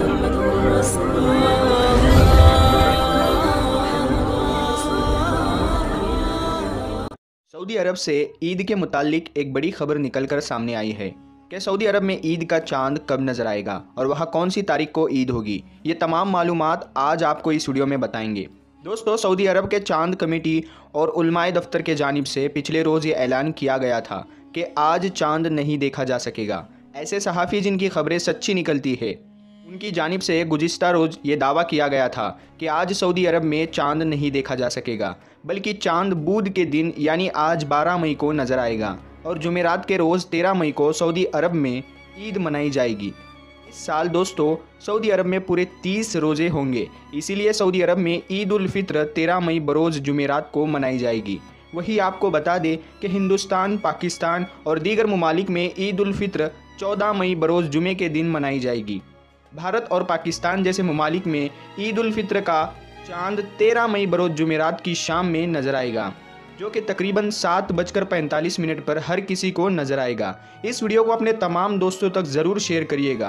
Saudi अरब से ईद के मुतालिक एक बड़ी खबर निकलकर सामने आई है कि सऊदी अरब में ईद का चांद कब नजर आएगा और वहां कौन सी तारीख को ईद होगी। ये तमाम मालूमात आज आपको इस वीडियो में बताएंगे। दोस्तों, सऊदी अरब के चांद कमेटी और उलमाए दफ्तर के जानिब से पिछले रोज़ ये ऐलान किया गया था कि आज चांद नहीं देखा जा सकेगा। ऐसे सहाफ़ी जिनकी खबरें सच्ची निकलती है, उनकी जानिब से गुज़िश्ता रोज़ ये दावा किया गया था कि आज सऊदी अरब में चांद नहीं देखा जा सकेगा, बल्कि चांद बुध के दिन यानी आज 12 मई को नज़र आएगा और जुमेरात के रोज़ 13 मई को सऊदी अरब में ईद मनाई जाएगी। इस साल दोस्तों सऊदी अरब में पूरे 30 रोज़े होंगे, इसीलिए सऊदी अरब में ईद उल फित्र 13 मई बरोज़ जुमेरात को मनाई जाएगी। वही आपको बता दें कि हिंदुस्तान, पाकिस्तान और दीगर ममालिक में ईद उल फित्र 14 मई बरोज़ जुमे के दिन मनाई जाएगी। भारत और पाकिस्तान जैसे ममालिक में ईद उल फित्र का चांद 13 मई बरोज़ जुमेरात की शाम में नज़र आएगा, जो कि तकरीबन 7:45 पर हर किसी को नज़र आएगा। इस वीडियो को अपने तमाम दोस्तों तक ज़रूर शेयर करिएगा।